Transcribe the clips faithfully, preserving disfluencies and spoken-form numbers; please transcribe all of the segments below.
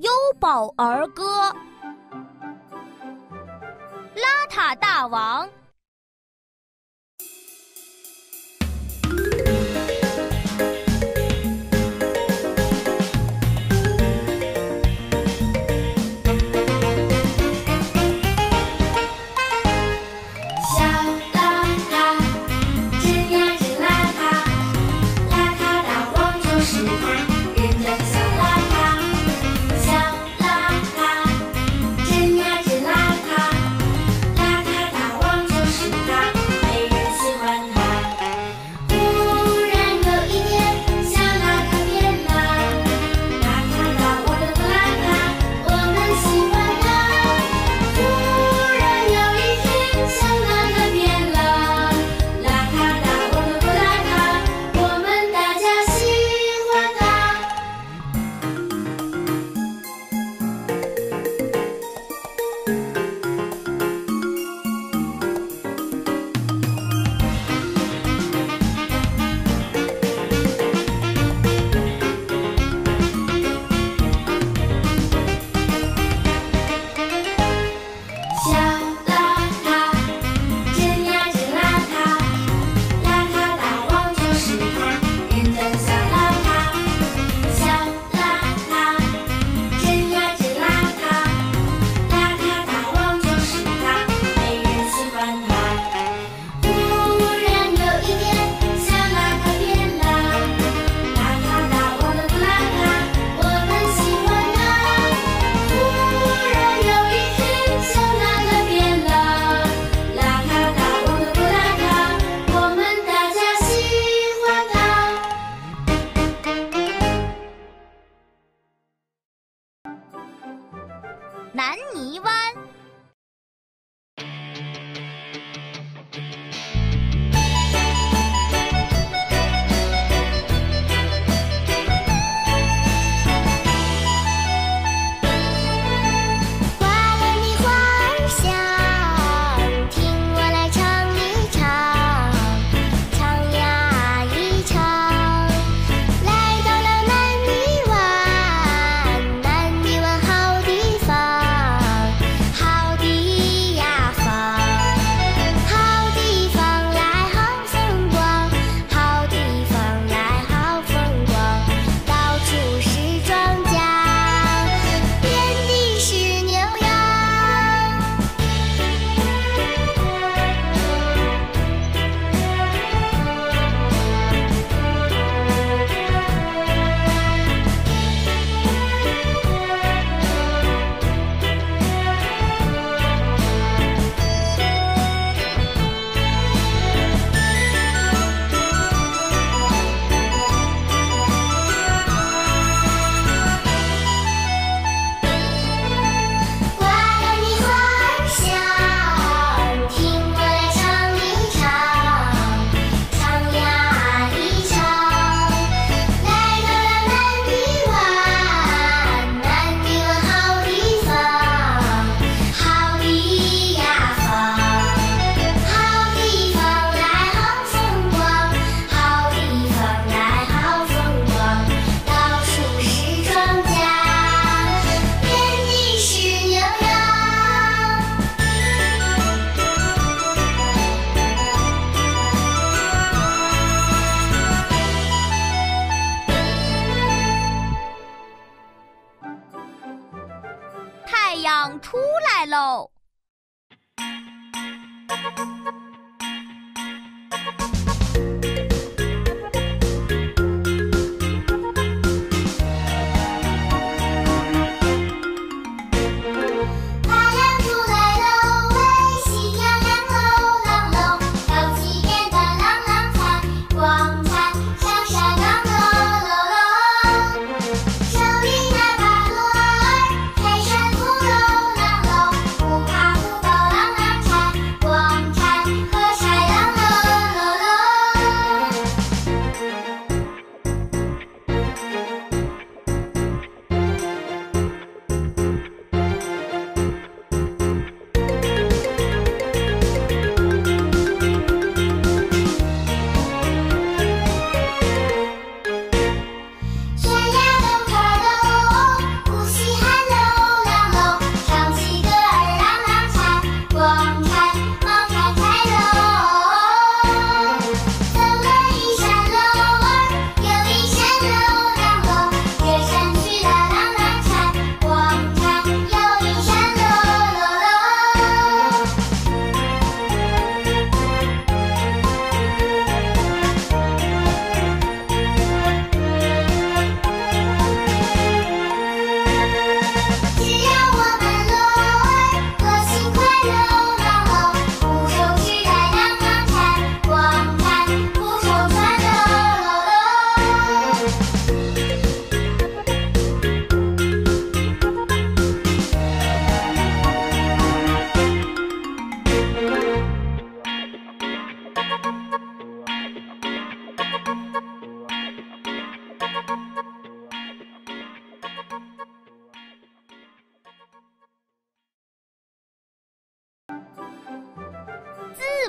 优宝儿歌。邋遢大王。南泥湾。太阳出来喽！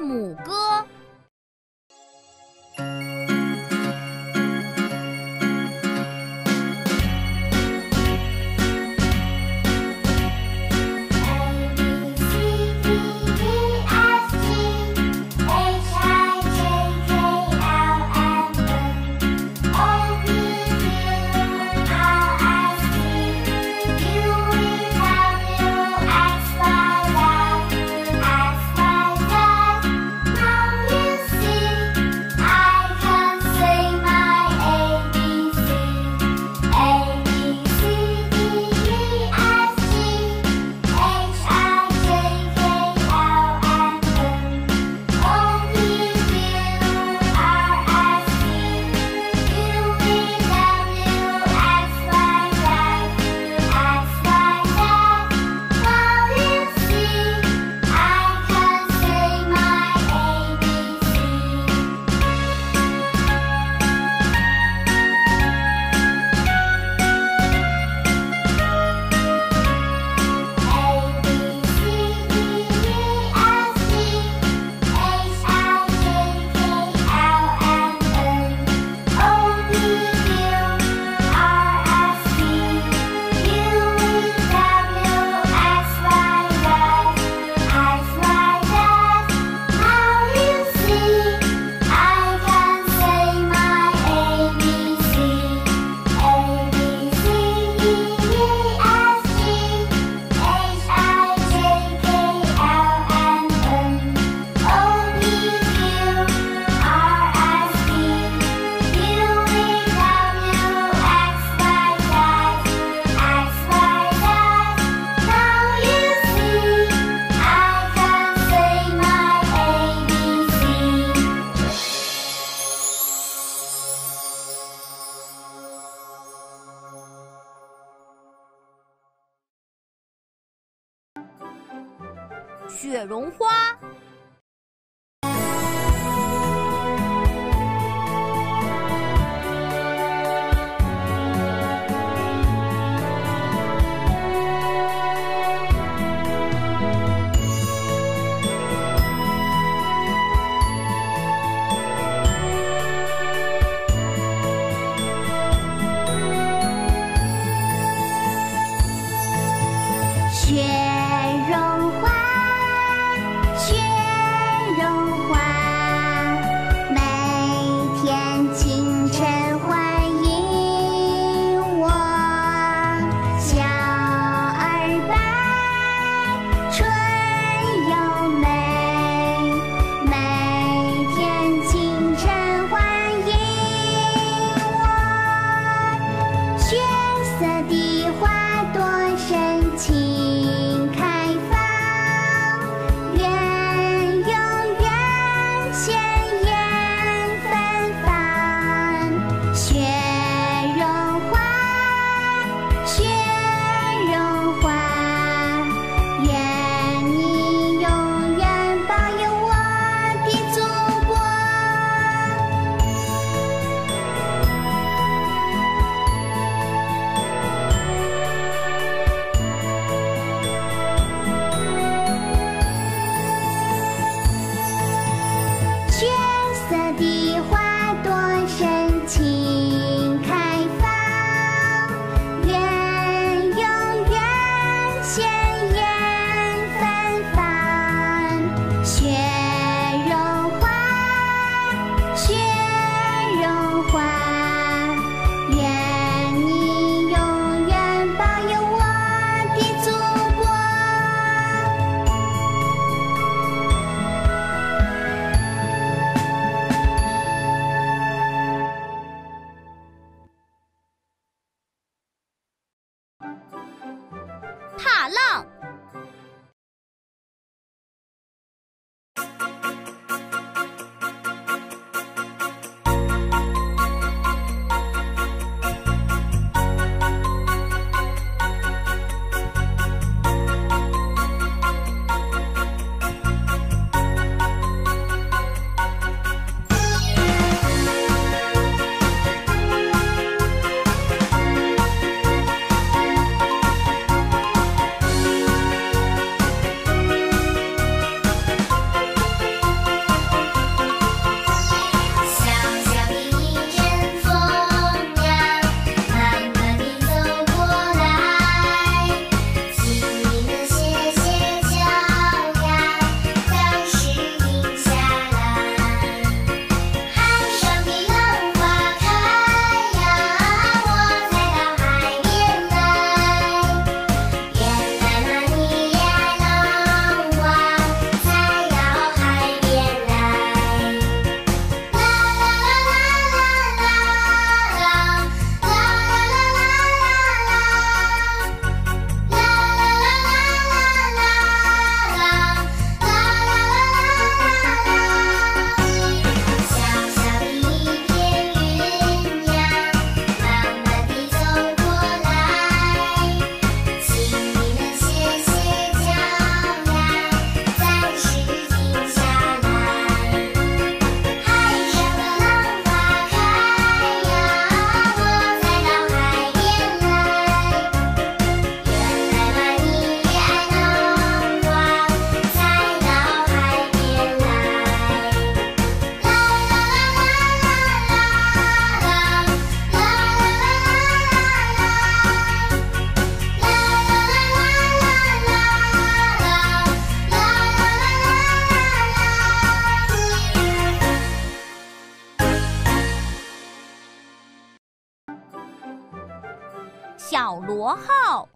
字母歌。雪绒花。国号。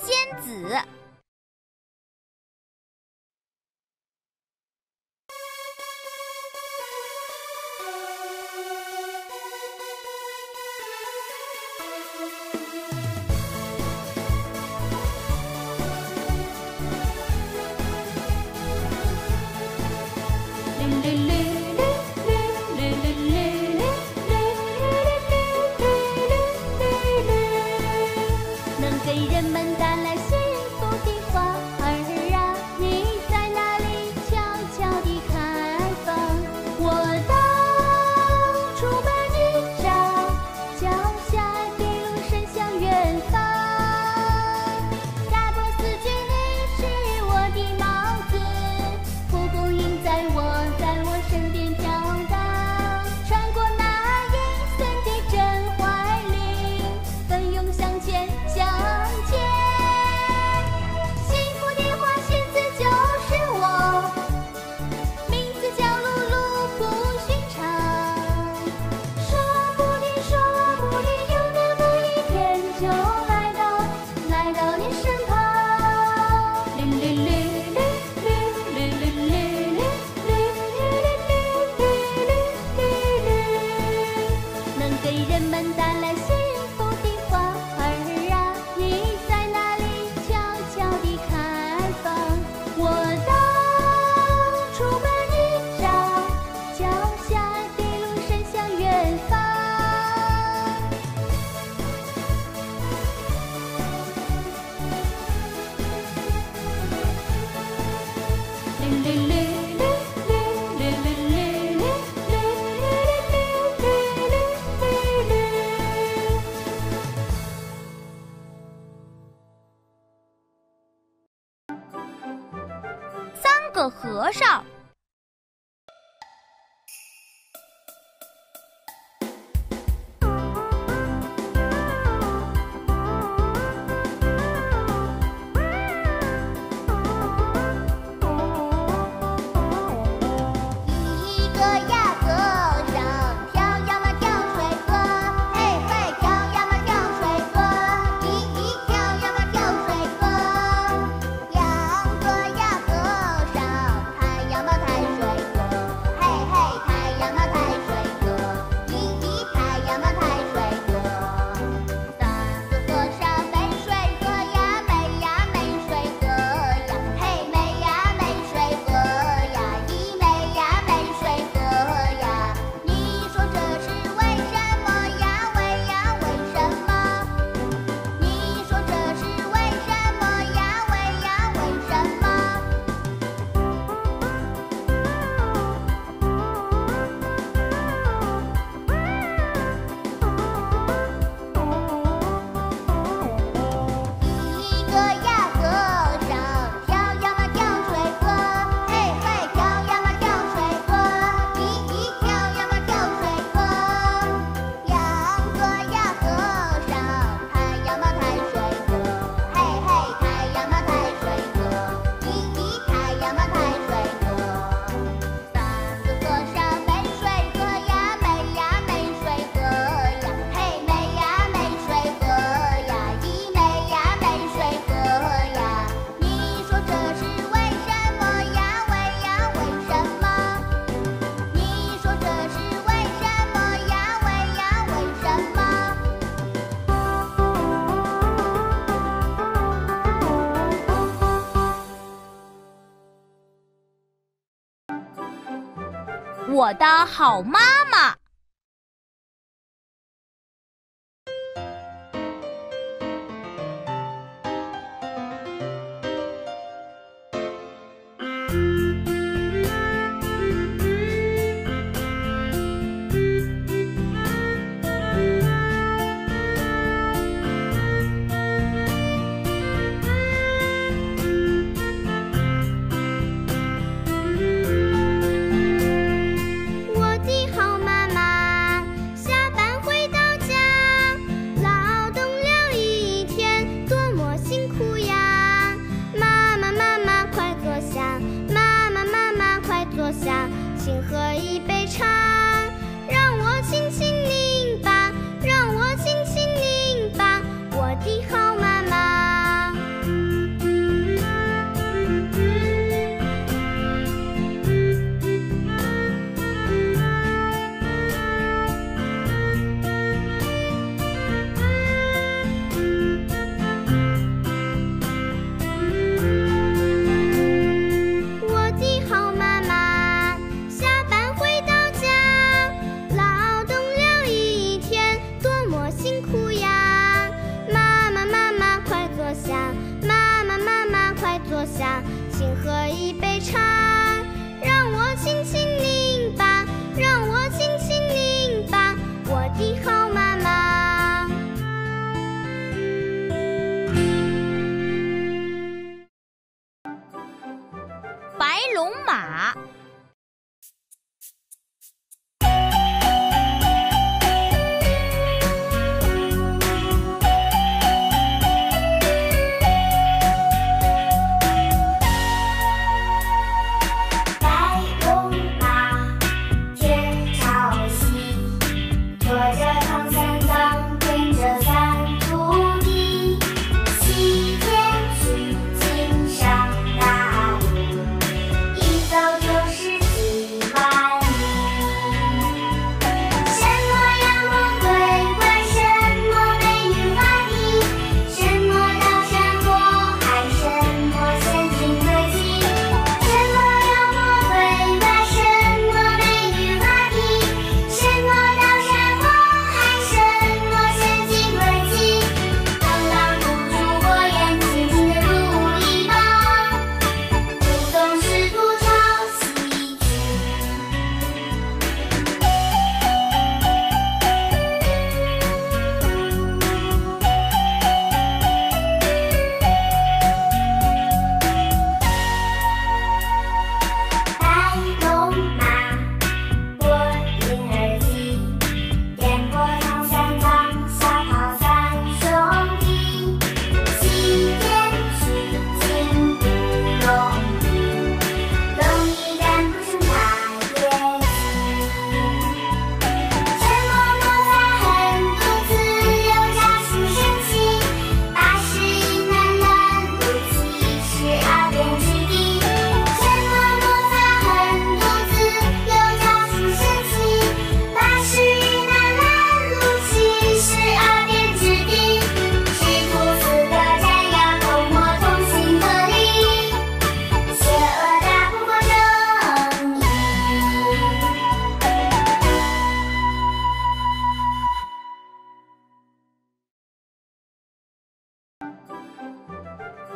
仙子，绿绿绿。 个和尚。 要么。我的好妈妈。请喝一杯茶，让我轻轻拧吧，让我轻轻拧吧，我的好妈妈。我的好妈妈。请喝一杯茶，让我轻轻拧吧，让我轻轻拧吧，我的好妈妈。白龙马。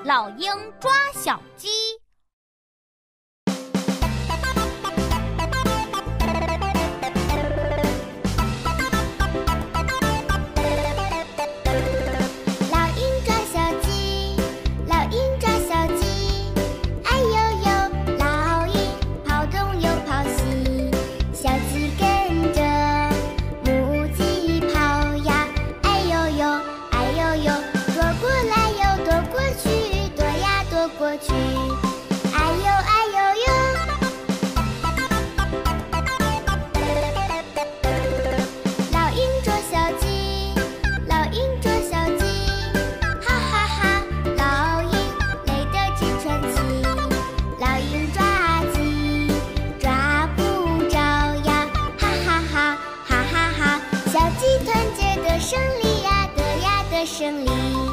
老鹰抓小鸡。小鸡团结的胜利呀，得呀的胜利。